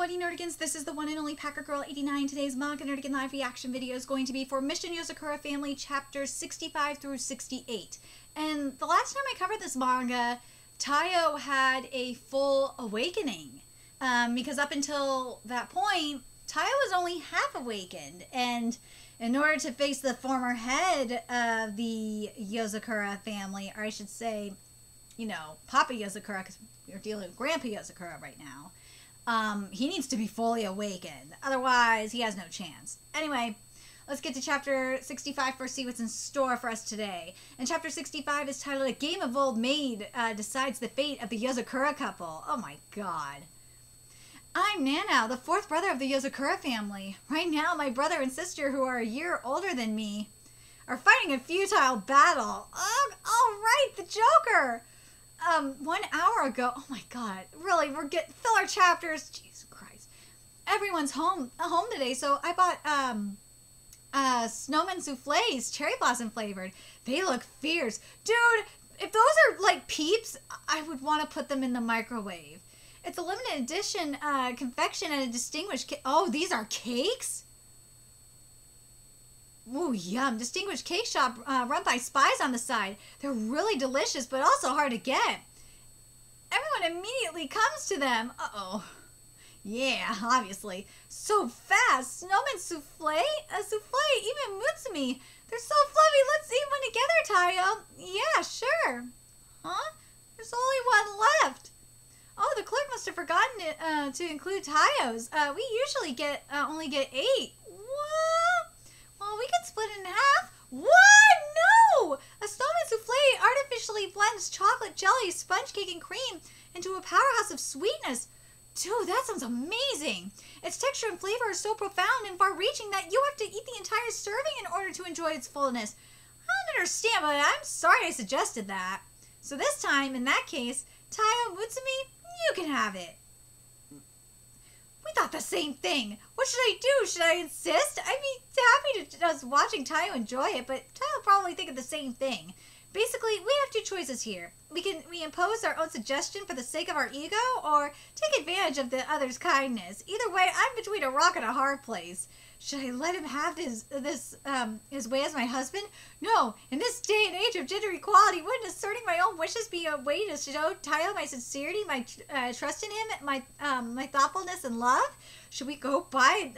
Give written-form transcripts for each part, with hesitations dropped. What Nerdigans? This is the one and only Packer Girl 89. Today's Manga Nerdigan live reaction video is going to be for Mission Yozakura Family chapters 65 through 68. And the last time I covered this manga, Tayo had a full awakening. Because up until that point, Tayo was only half awakened. And in order to face the former head of the Yozakura family, or I should say, you know, Papa Yozakura, because you're dealing with Grandpa Yozakura right now, he needs to be fully awakened. Otherwise, he has no chance. Anyway, let's get to Chapter 65 first, see what's in store for us today. And Chapter 65 is titled, A Game of Old Maid Decides the Fate of the Yozakura Couple. Oh my god. I'm Nanao, the fourth brother of the Yozakura family. Right now, my brother and sister, who are a year older than me, are fighting a futile battle. Oh, all right, the Joker! 1 hour ago, oh my god, really, we're getting, fill our chapters, Jesus Christ. Everyone's home today, so I bought, snowman souffles, cherry blossom flavored. They look fierce. Dude, if those are, like, peeps, I would want to put them in the microwave. It's a limited edition confection and a distinguished oh, these are cakes? Ooh, yum. Distinguished cake shop run by spies on the side. They're really delicious, but also hard to get. Everyone immediately comes to them. Uh-oh. Yeah, obviously. So fast. Snowman souffle? A souffle? Even Mutsumi. They're so fluffy. Let's eat one together, Tayo. Yeah, sure. Huh? There's only one left. Oh, the clerk must have forgotten it, to include Tayo's. We usually get only get 8. What? Well, we can split it in half. What? No! A snowman souffle artificially blends chocolate, jelly, sponge cake, and cream into a powerhouse of sweetness. Dude, that sounds amazing. Its texture and flavor are so profound and far-reaching that you have to eat the entire serving in order to enjoy its fullness. I don't understand, but I'm sorry I suggested that. So this time, in that case, Tayo, Mutsumi, you can have it. We thought the same thing. What should I do? Should I insist? I'd be happy to us watching Tayo enjoy it, but Tayo probably think of the same thing. Basically, we have two choices here. We impose our own suggestion for the sake of our ego, or take advantage of the other's kindness. Either way, I'm between a rock and a hard place. Should I let him have his way as my husband? No. In this day and age of gender equality, wouldn't asserting my own wishes be a way to show Tayo my sincerity, my trust in him, my thoughtfulness and love? Should we go buy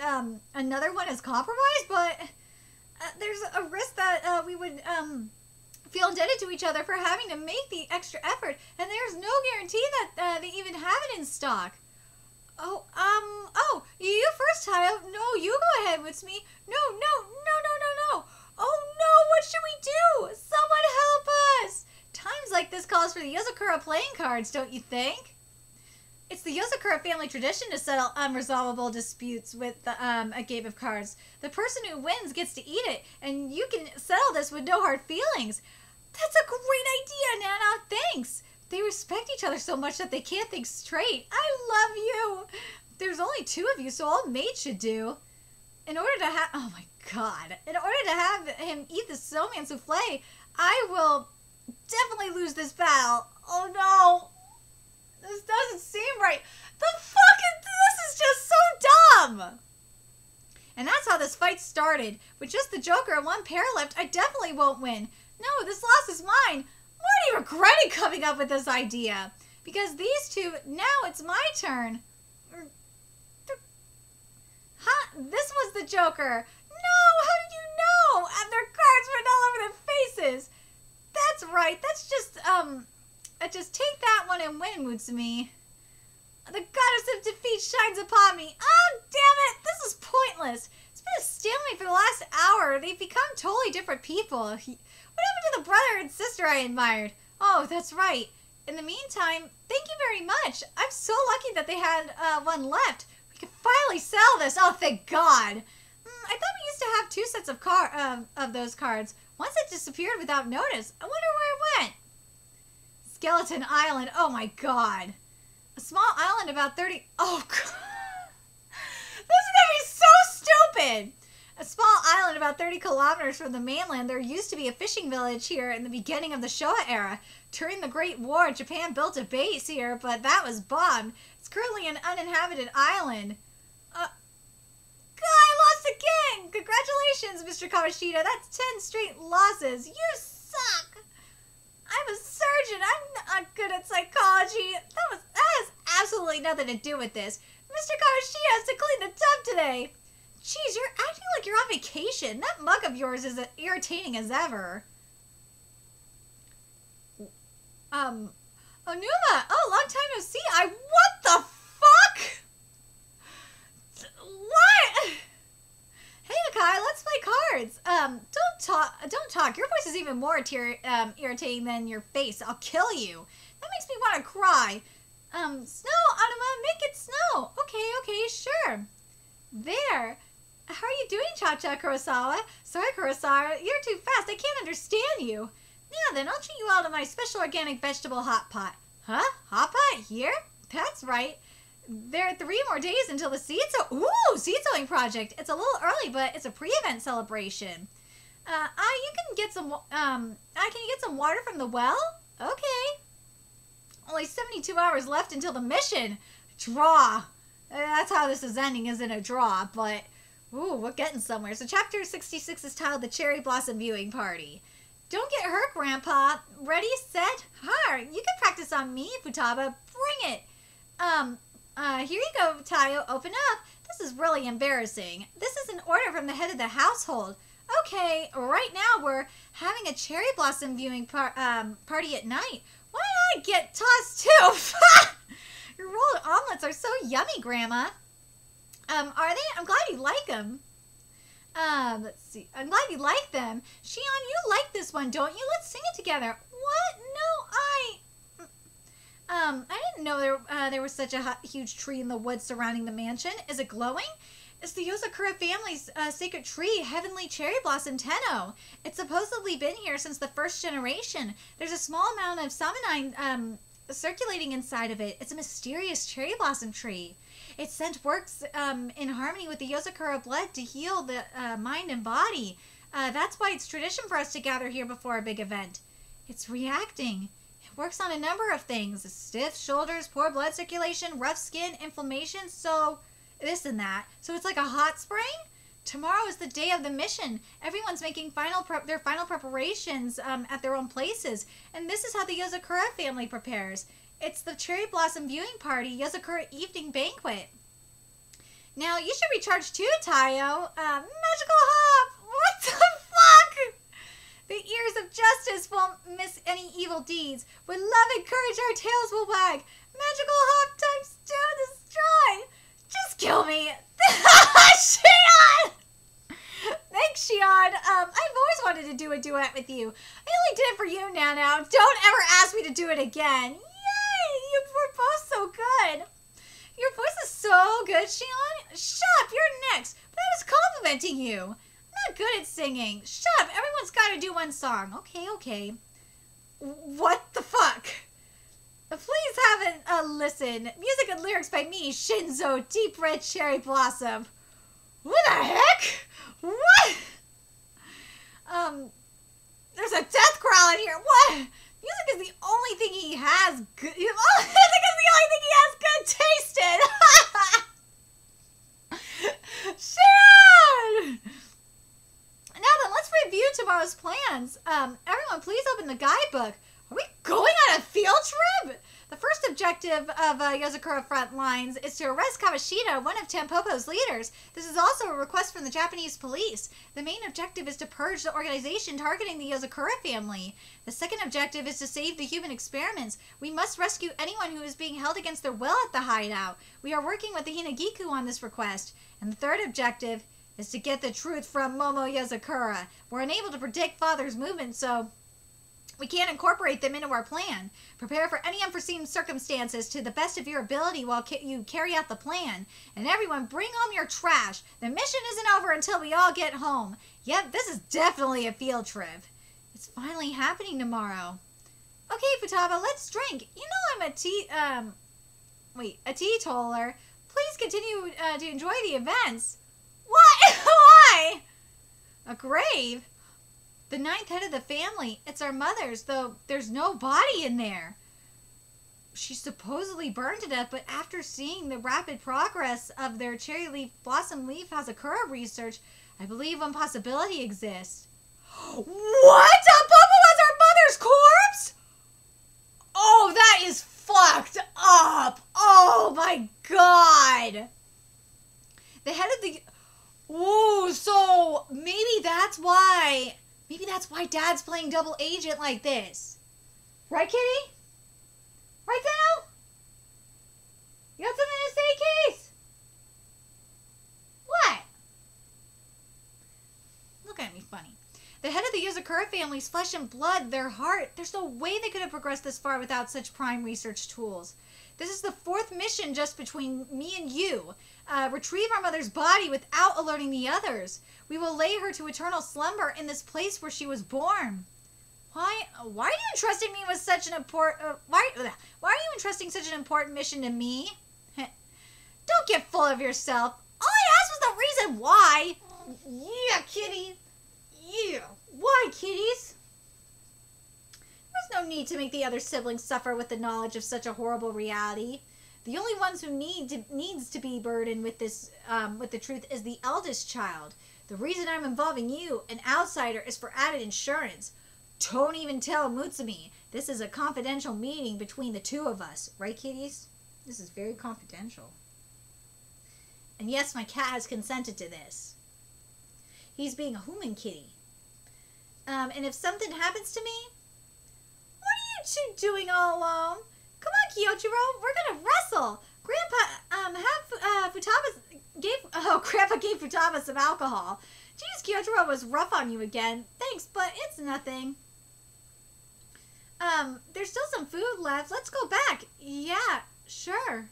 another one as compromise? But there's a risk that we would feel indebted to each other for having to make the extra effort, and there's no guarantee that they even have it in stock. Oh, you first, Tayo. No, you go ahead, Mutsumi. No. Oh, no, what should we do? Someone help us! Times like this calls for the Yozakura playing cards, don't you think? It's the Yozakura family tradition to settle unresolvable disputes with a game of cards. The person who wins gets to eat it, and you can settle this with no hard feelings. That's a great idea, Nana. Thanks! They respect each other so much that they can't think straight. I love you. There's only 2 of you, so all maids should do. In order to have, oh my god, in order to have him eat the snowman souffle, I will definitely lose this battle. Oh no, this doesn't seem right. The fucking, this is just so dumb. And that's how this fight started. With just the Joker and 1 pair left, I definitely won't win. No, this loss is mine. I'm already regretting coming up with this idea. Because these 2, now it's my turn. Huh? This was the Joker. No, how did you know? And their cards went all over their faces. That's right. That's just, just take that one and win, Mutsumi. The goddess of defeat shines upon me. Oh, damn it. This is pointless. It's been a stalemate for the last hour. They've become totally different people. What happened to the brother and sister I admired? Oh, that's right. In the meantime, thank you very much. I'm so lucky that they had one left. We can finally sell this. Oh, thank God. I thought we used to have 2 sets of those cards. One set disappeared without notice. I wonder where it went. Skeleton Island. Oh, my God. A small island about 30... Oh, God. This is going to be so stupid. A small island about 30 kilometers from the mainland, there used to be a fishing village here in the beginning of the Showa era. During the Great War, Japan built a base here, but that was bombed. It's currently an uninhabited island. I lost again! Congratulations, Mr. Kawashita. That's 10 straight losses. You suck! I'm a surgeon. I'm not good at psychology. That has absolutely nothing to do with this. Mr. Kawashita has to clean the tub today. Jeez, you're acting like you're on vacation. That mug of yours is as irritating as ever. Oh, Numa! Oh, long time no see! What the fuck?! What?! Hey, Akai, let's play cards! Don't talk. Your voice is even more irritating than your face. I'll kill you. That makes me want to cry. Snow, Anima, make it snow! Okay, sure. There. How are you doing, Cha-Cha Kurosawa? Sorry, Kurosawa, you're too fast. I can't understand you. Yeah, then I'll treat you all to my special organic vegetable hot pot. Huh? Hot pot here? That's right. There are 3 more days until the seed sowing project. It's a little early, but it's a pre-event celebration. Can you get some water from the well? Okay. Only 72 hours left until the mission. Draw. That's how this is ending, isn't a draw, but ooh, we're getting somewhere. So chapter 66 is titled The Cherry Blossom Viewing Party. Don't get hurt, Grandpa. Ready, set, hard. You can practice on me, Futaba. Bring it. Here you go, Tayo. Open up. This is really embarrassing. This is an order from the head of the household. Okay, right now we're having a cherry blossom viewing party at night. Why did I get tossed too? Your rolled omelets are so yummy, Grandma. Are they? I'm glad you like them. Let's see. I'm glad you like them. Shion, you like this one, don't you? Let's sing it together. What? No, I didn't know there was such a huge tree in the woods surrounding the mansion. Is it glowing? It's the Yozakura family's sacred tree, Heavenly Cherry Blossom Tenno. It's supposedly been here since the first generation. There's a small amount of summonine, circulating inside of it. It's a mysterious cherry blossom tree. Its scent works in harmony with the Yozakura blood to heal the mind and body. That's why it's tradition for us to gather here before a big event. It's reacting. It works on a number of things. Stiff shoulders, poor blood circulation, rough skin, inflammation, so this and that. So it's like a hot spring? Tomorrow is the day of the mission. Everyone's making their final preparations at their own places. And this is how the Yozakura family prepares. It's the Cherry Blossom Viewing Party, Yozakura Evening Banquet. Now, you should recharge too, Tayo. Magical hop! What the fuck? The ears of justice won't miss any evil deeds. With love and courage, our tails will wag. Magical hop times 2, destroy! Just kill me! Shion! Thanks, Shion. I've always wanted to do a duet with you. I only did it for you, Nanao. Don't ever ask me to do it again. You were both so good. Your voice is so good, Shion. Shut up, you're next. But I was complimenting you. I'm not good at singing. Shut up, everyone's got to do one song. Okay. What the fuck? Please have a listen. Music and lyrics by me, Shinzo, Deep Red Cherry Blossom. What the heck? What? There's a death growl in here. What? Music is the only thing he has good... Music is the only thing he has good taste in! Shion! Now then, let's review tomorrow's plans. Everyone, please open the guidebook. Are we going on a field trip? The first objective of Yozakura front lines is to arrest Kawashita, one of Tampopo's leaders. This is also a request from the Japanese police. The main objective is to purge the organization targeting the Yozakura family. The second objective is to save the human experiments. We must rescue anyone who is being held against their will at the hideout. We are working with the Hinagiku on this request. And the third objective is to get the truth from Momo Yozakura. We're unable to predict Father's movement, so... we can't incorporate them into our plan. Prepare for any unforeseen circumstances to the best of your ability while you carry out the plan. And everyone, bring home your trash. The mission isn't over until we all get home. Yep, this is definitely a field trip. It's finally happening tomorrow. Okay, Futaba, let's drink. You know I'm a teetotaler. Please continue to enjoy the events. What? Why? A grave? The 9th head of the family. It's our mother's, though there's no body in there. She's supposedly burned to death, but after seeing the rapid progress of their cherry leaf blossom leaf Hazakura research, I believe one possibility exists. What? Popo was our mother's corpse? Oh, that is fucked up. Oh my god. The head of the... Ooh, so maybe that's why Dad's playing double agent like this. Right, Kitty? Right, Tayo? You got something to say, Keys? What? Look at me funny. The head of the Yozakura family's flesh and blood, their heart, there's no way they could have progressed this far without such prime research tools. This is the fourth mission just between me and you. Retrieve our mother's body without alerting the others. We will lay her to eternal slumber in this place where she was born. Why are you entrusting me with such an important... why are you entrusting such an important mission to me? Don't get full of yourself. All I asked was the reason why. Yeah, Kitty. Yeah. Why, kitties? There's no need to make the other siblings suffer with the knowledge of such a horrible reality. The only ones who needs to be burdened with this, with the truth is the eldest child. The reason I'm involving you, an outsider, is for added insurance. Don't even tell Mutsumi. This is a confidential meeting between the two of us. Right, kitties? This is very confidential. And yes, my cat has consented to this. He's being a human kitty. And if something happens to me... What are you two doing all alone? Come on, Kyochiro. We're gonna wrestle. Grandpa, Grandpa gave Futaba some alcohol. Jeez, Kyochiro was rough on you again. Thanks, but it's nothing. There's still some food left. Let's go back. Yeah, sure.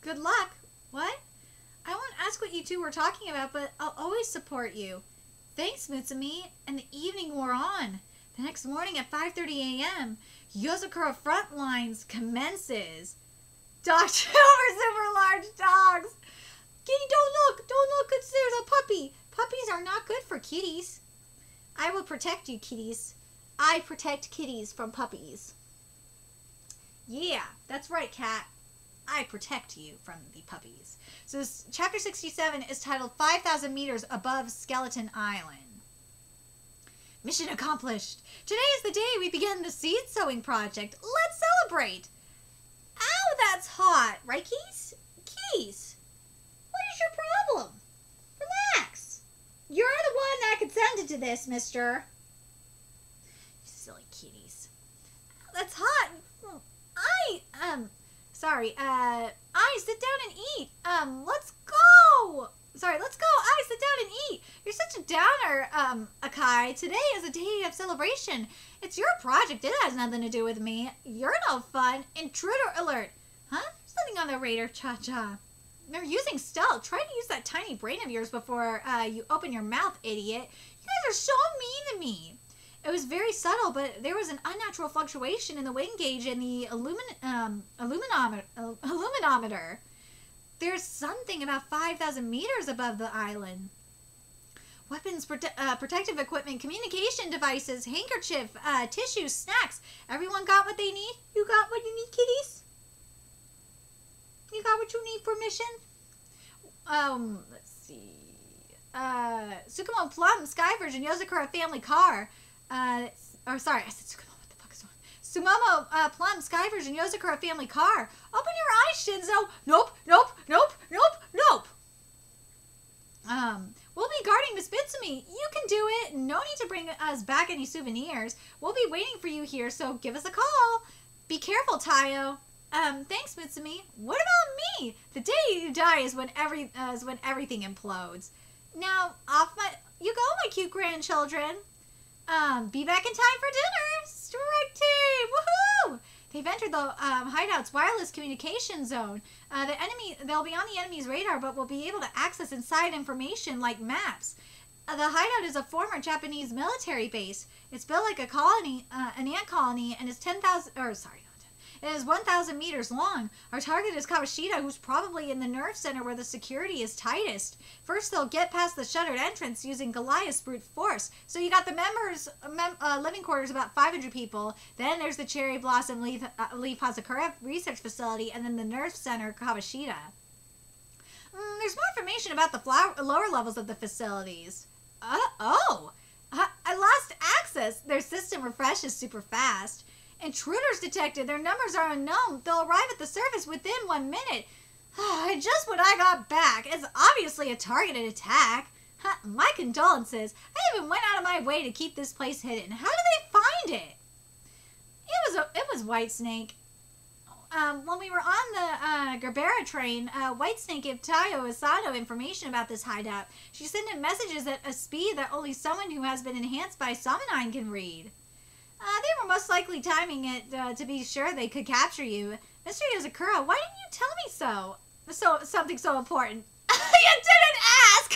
Good luck. What? I won't ask what you two were talking about, but I'll always support you. Thanks, Mutsumi. And the evening wore on. The next morning at 5:30 a.m., Yozakura Frontlines commences. Dog show super large dogs. Kitty, don't look. Don't look. It's there's a puppy. Puppies are not good for kitties. I will protect you, kitties. I protect kitties from puppies. Yeah, that's right, cat. I protect you from the puppies. So this, chapter 67 is titled 5,000 Meters Above Skeleton Island. Mission accomplished. Today is the day we begin the seed sowing project. Let's celebrate. Ow, that's hot. Right, Keys? Keys, what is your problem? Relax. You're the one that consented to this, mister. Silly kitties. That's hot. I sit down and eat. Let's go. Sorry, let's go. I sit down and eat. You're such a downer, Akai. Today is a day of celebration. It's your project. It has nothing to do with me. You're no fun. Intruder alert. Huh? Something on the radar, cha-cha. They're using stealth. Try to use that tiny brain of yours before you open your mouth, idiot. You guys are so mean to me. It was very subtle, but there was an unnatural fluctuation in the wind gauge and the illuminometer. There's something about 5,000 meters above the island. Weapons, protective equipment, communication devices, handkerchief, tissues, snacks. Everyone got what they need? You got what you need, kitties? You got what you need for mission? Let's see. Sukumo Plum, Sky Virgin, Yozakura Family Car. Sorry, I said Sukumo, what the fuck is wrong? Sumomo, Plum, Sky Virgin, Yozakura Family Car. Open your eyes, Shinzo. Nope, nope, nope, nope, nope. We'll be guarding Miss Bitsumi. You can do it. No need to bring us back any souvenirs. We'll be waiting for you here, so give us a call. Be careful, Tayo. Thanks, Mitsumi. What about me? The day you die is when everything implodes. Now, you go, my cute grandchildren. Be back in time for dinner. Strike team, woohoo! They've entered the hideout's wireless communication zone. They'll be on the enemy's radar, but will be able to access inside information like maps. The hideout is a former Japanese military base. It's built like a colony, an ant colony, and is 10,000. It is 1,000 meters long. Our target is Kawashita, who's probably in the nerve center where the security is tightest. First, they'll get past the shuttered entrance using Goliath's brute force. So you got the members, living quarters, about 500 people. Then there's the Cherry Blossom Leaf Hazakura Research Facility, and then the nerve center, Kawashita. There's more information about the lower levels of the facilities. I lost access. Their system refreshes super fast. Intruders detected. Their numbers are unknown. They'll arrive at the surface within 1 minute. Just when I got back. It's obviously a targeted attack. My condolences. I even went out of my way to keep this place hidden. How do they find it? It was Whitesnake. When we were on the Gerbera train, Whitesnake gave Tayo Asano information about this hideout. She sent him messages at a speed that only someone who has been enhanced by Summonine can read. They were most likely timing it to be sure they could capture you. Mr. Yozakura, why didn't you tell me so? Something so important. You didn't ask!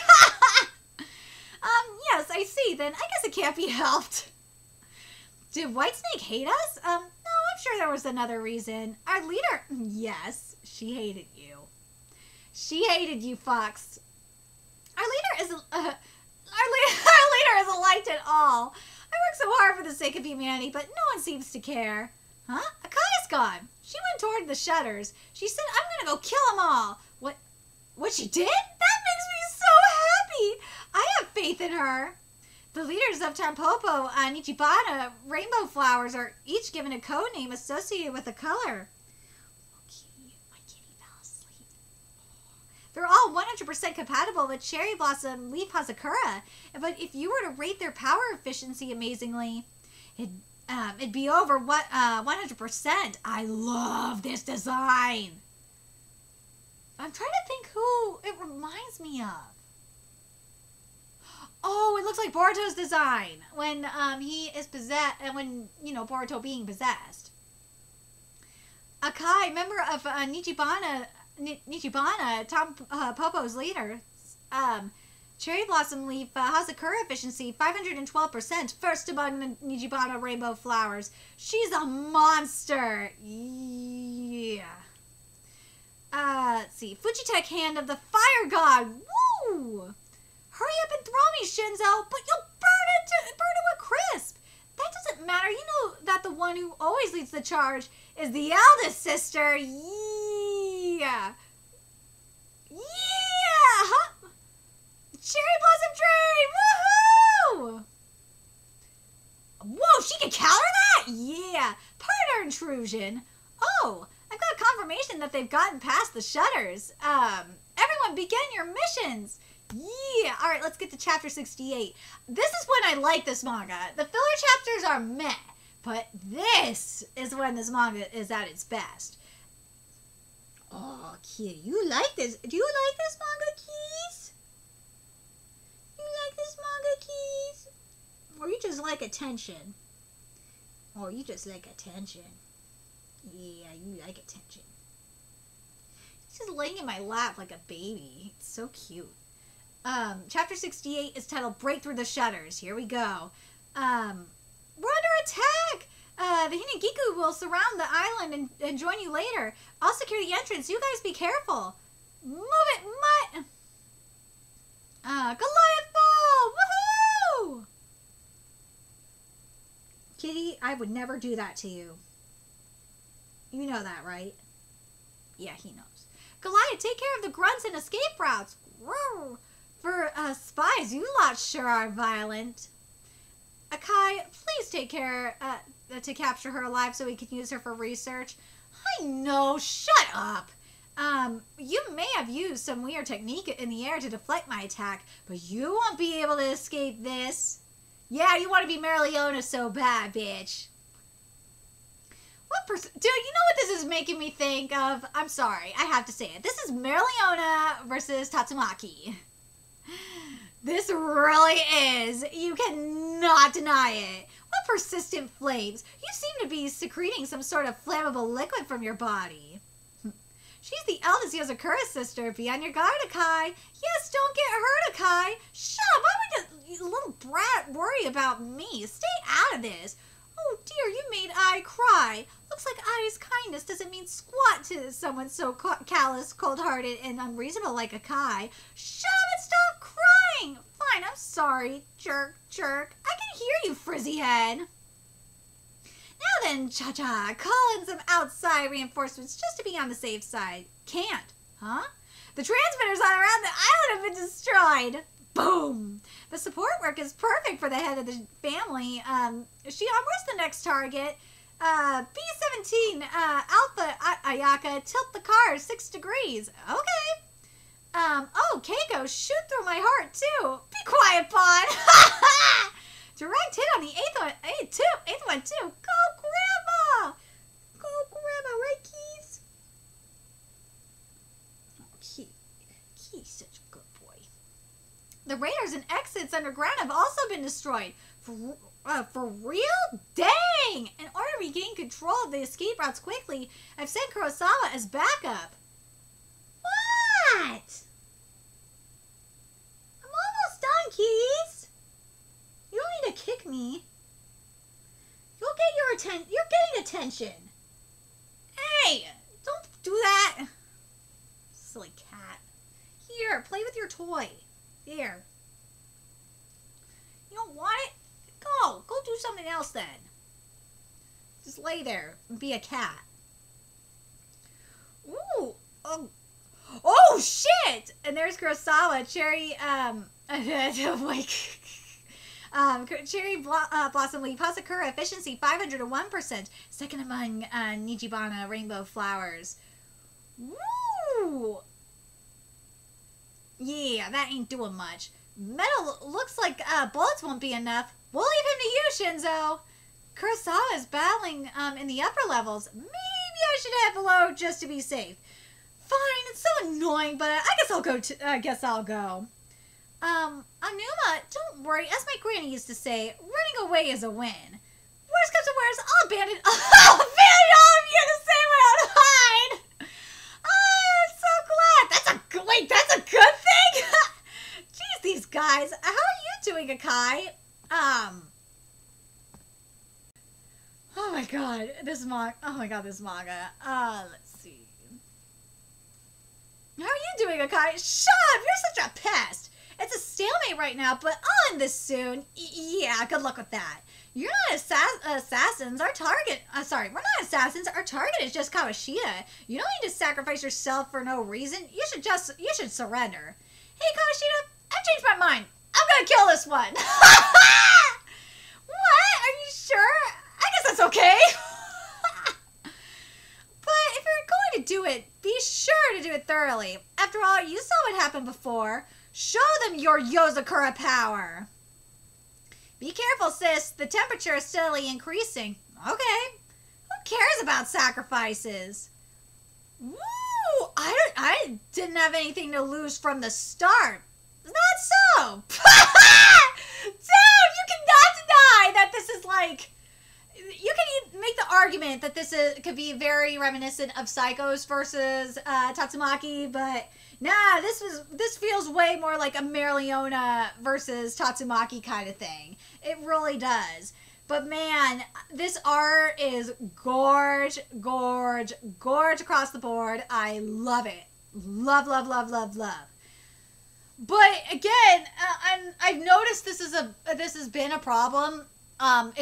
Yes, I see. Then I guess it can't be helped. Did Whitesnake hate us? I'm sure there was another reason. Our leader... Yes, she hated you. She hated you, Fox. Our leader isn't liked at all. I worked so hard for the sake of humanity, but no one seems to care. Huh? Akai's gone. She went toward the shutters. She said, I'm gonna go kill them all. What she did? That makes me so happy. I have faith in her. The leaders of Tampopo, Nijibana, Rainbow Flowers are each given a code name associated with a color. Okay, my kitty fell asleep. They're all 100% compatible with Cherry Blossom Leaf Hazakura, but if you were to rate their power efficiency amazingly, it'd be over 100%. I love this design. I'm trying to think who it reminds me of. Oh, it looks like Boruto's design when he is possessed, and when, you know, Boruto being possessed. Akai, member of Nijibana, Popo's leader, Cherry Blossom Leaf Hazakura efficiency 512%, first among the Nijibana Rainbow Flowers. She's a monster. Yeah. Let's see, Fujitech Hand of the Fire God. Woo! Hurry up and throw me, Shinzo, but you'll burn it to a crisp. That doesn't matter. You know that the one who always leads the charge is the eldest sister. Yeah. Yeah. Huh? Cherry Blossom Train. Woohoo! Whoa, she can counter that? Yeah. Partner intrusion. Oh, I've got confirmation that they've gotten past the shutters. Everyone begin your missions. Yeah! Alright, let's get to chapter 68. This is when I like this manga. The filler chapters are meh, but this is when this manga is at its best. Oh, Kia, you like this. Do you like this manga, Keys? You like this manga, Keys? Or you just like attention? Or you just like attention. Yeah, you like attention. He's just laying in my lap like a baby. It's so cute. Chapter 68 is titled Break Through the Shutters. Here we go. We're under attack! The Hinagiku will surround the island and join you later. I'll secure the entrance. You guys be careful. Move it, mutt! Goliath Ball! Woohoo! Kitty, I would never do that to you. You know that, right? Yeah, he knows. Goliath, take care of the grunts and escape routes. Whoa! For spies, you lot sure are violent. Akai, please take care to capture her alive so we can use her for research. I know, shut up. You may have used some weird technique in the air to deflect my attack, but you won't be able to escape this. Yeah, you want to be Marileona so bad, bitch. Dude, you know what this is making me think of? I'm sorry, I have to say it. This is Marileona versus Tatsumaki. This really is. You cannot deny it. What persistent flames? You seem to be secreting some sort of flammable liquid from your body. She's the eldest Yozakura sister. Be on your guard, Akai. Yes, don't get hurt, Akai. Shut up. Why would you little brat worry about me? Stay out of this. Oh dear, you made I cry. Looks like I's kindness doesn't mean squat to someone so callous, cold-hearted, and unreasonable like Akai. Shut up and stop crying! Fine, I'm sorry. Jerk, jerk. I can hear you, frizzy head. Now then, cha-cha, call in some outside reinforcements just to be on the safe side. Can't, huh? The transmitters on around the island have been destroyed. Boom! The support work is perfect for the head of the family. Shion, where's the next target? B-17, Alpha Ayaka, tilt the car 6 degrees. Okay. Oh, Keiko, shoot through my heart, too. Be quiet, Bond. Direct hit on the eighth one, too. Go, Grandma. Go, Grandma, right, Keys? Key. Key's such a good boy. The radars and exits underground have also been destroyed. For real? Dang! In order to regain control of the escape routes quickly, I've sent Kurosawa as backup. What? I'm almost done, Keys. You don't need to kick me. You'll get your attention. You're getting attention. Hey! Don't do that. Silly cat. Here, play with your toy. There. You don't want it? Go. Go do something else then. Just lay there and be a cat. Ooh. Oh, shit! And there's Kurosawa, cherry, cherry blossom leaf, Hasakura, efficiency 501%, second among Nijibana rainbow flowers. Woo! Yeah, that ain't doing much. Metal looks like bullets won't be enough. We'll leave him to you, Shinzo. Kurosawa is battling in the upper levels. Maybe I should head below just to be safe. Fine, it's so annoying, but I guess I'll go. Anuma, don't worry. As my granny used to say, running away is a win. Worst comes to worst, I'll abandon all of you to save my own hide. I'm so glad. That's a good thing. Jeez, these guys. How are you doing, Akai? Oh my god, this manga. Let's see. How are you doing, Akai? Shut up! You're such a pest! It's a stalemate right now, but I'll end this soon. Yeah, good luck with that. You're not assassins. Our target... sorry, we're not assassins. Our target is just Kawashita. You don't need to sacrifice yourself for no reason. You should surrender. Hey, Kawashita, I've changed my mind. I'm gonna kill this one. What? Are you sure? I guess that's okay. But if you're going to do it, be sure to do it thoroughly. After all, you saw what happened before. Show them your Yozakura power. Be careful, sis. The temperature is steadily increasing. Okay. Who cares about sacrifices? Woo! I didn't have anything to lose from the start. Not so. Dude, you cannot deny that this is like... You can make the argument that this could be very reminiscent of Psychos versus Tatsumaki, but nah, this feels way more like a Mare Leona versus Tatsumaki kind of thing. It really does. But man, this art is gorge across the board. I love it. Love. But again, I've noticed this has been a problem.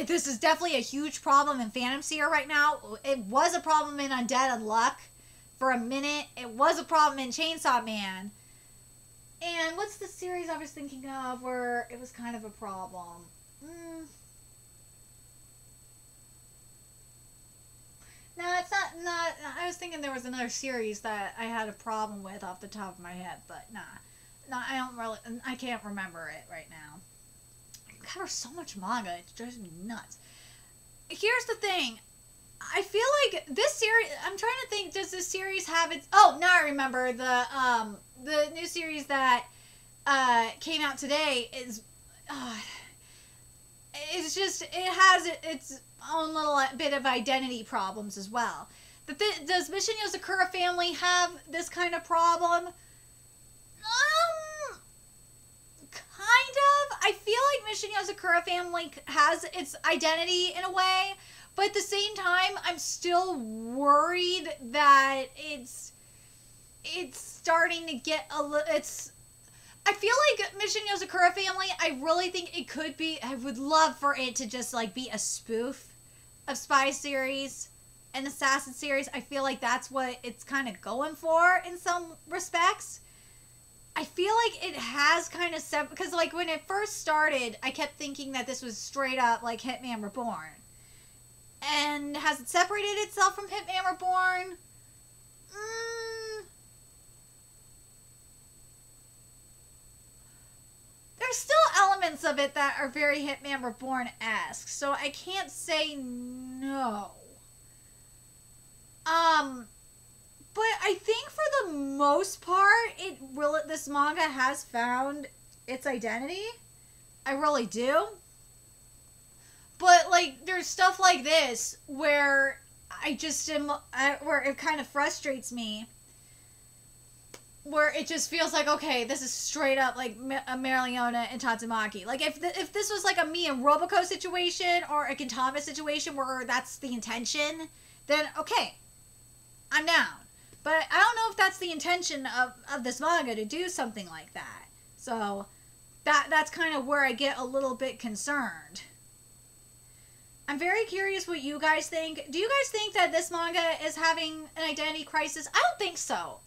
This is definitely a huge problem in Phantom Seer right now. It was a problem in Undead and Luck for a minute. It was a problem in Chainsaw Man. And what's the series I was thinking of where it was kind of a problem? No, it's not. I was thinking there was another series that I had a problem with off the top of my head, but nah. No, I can't remember it right now. Cover so much manga, it drives me nuts. Here's the thing, I feel like this series, I'm trying to think, does this series have its... Oh, now I remember, the new series that came out today is it's just, it has its own little bit of identity problems as well. But does Mission Yozakura Family have this kind of problem? Kind of. I feel like Mission Yozakura Yozakura family has its identity in a way, but at the same time, I'm still worried that it's starting to get a little, I feel like Mission Yozakura Family, I really think it could be, I would love for it to just like be a spoof of Spy series and Assassin series. I feel like that's what it's kind of going for in some respects. I feel like it has kind of set, because like when it first started, I kept thinking that this was straight up like Hitman Reborn. And has it separated itself from Hitman Reborn? There's still elements of it that are very Hitman Reborn-esque, so I can't say no. But I think for the most part, this manga has found its identity. I really do. But like, there's stuff like this where I just am, where it kind of frustrates me. Where it just feels like, okay, this is straight up like Marileona and Tatsumaki. Like if this was like a Me and Roboco situation or a Gintama situation where that's the intention, then okay, I'm down. But I don't know if that's the intention of this manga to do something like that. So that's kind of where I get a little bit concerned. I'm very curious what you guys think. Do you guys think that this manga is having an identity crisis? I don't think so.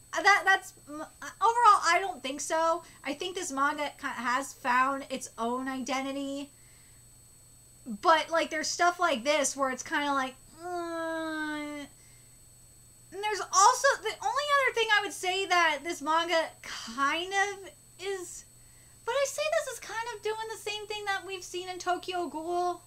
That's overall, I don't think so. I think this manga has found its own identity, but like there's stuff like this where it's kind of like, and there's also the only other thing I would say that this manga kind of is, but I say this is kind of doing the same thing that we've seen in Tokyo Ghoul.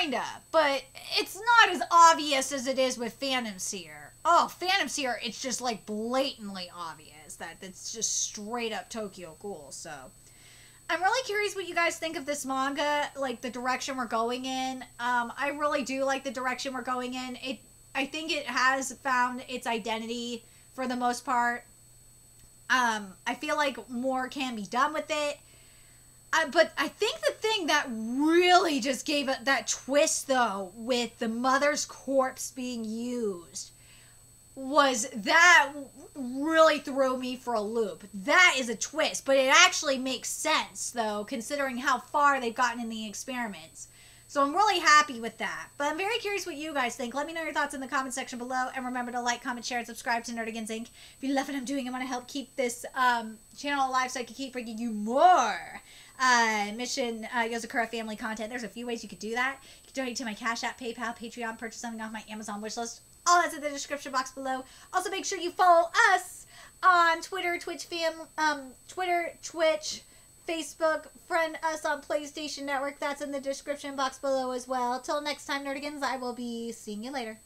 Kinda, but it's not as obvious as it is with Phantom Seer. Oh, Phantom Seer, it's just like blatantly obvious that it's just straight up Tokyo Ghoul. So I'm really curious what you guys think of this manga, like the direction we're going in. I really do like the direction we're going in. I think it has found its identity for the most part. I feel like more can be done with it. But I think the thing that really just gave it that twist, though, with the mother's corpse being used, was that really threw me for a loop. That is a twist, but it actually makes sense, though, considering how far they've gotten in the experiments. So I'm really happy with that. But I'm very curious what you guys think. Let me know your thoughts in the comment section below. And remember to like, comment, share, and subscribe to Nerdigans Inc. If you love what I'm doing and want to help keep this channel alive so I can keep bringing you more Mission Yozakura family content, there's a few ways you could do that. You can donate to my Cash App, PayPal, Patreon, purchase something off my Amazon wishlist. All that's in the description box below. Also, make sure you follow us on Twitter, Twitch, Facebook, friend us on PlayStation Network. That's in the description box below as well. Till next time, Nerdigans, I will be seeing you later.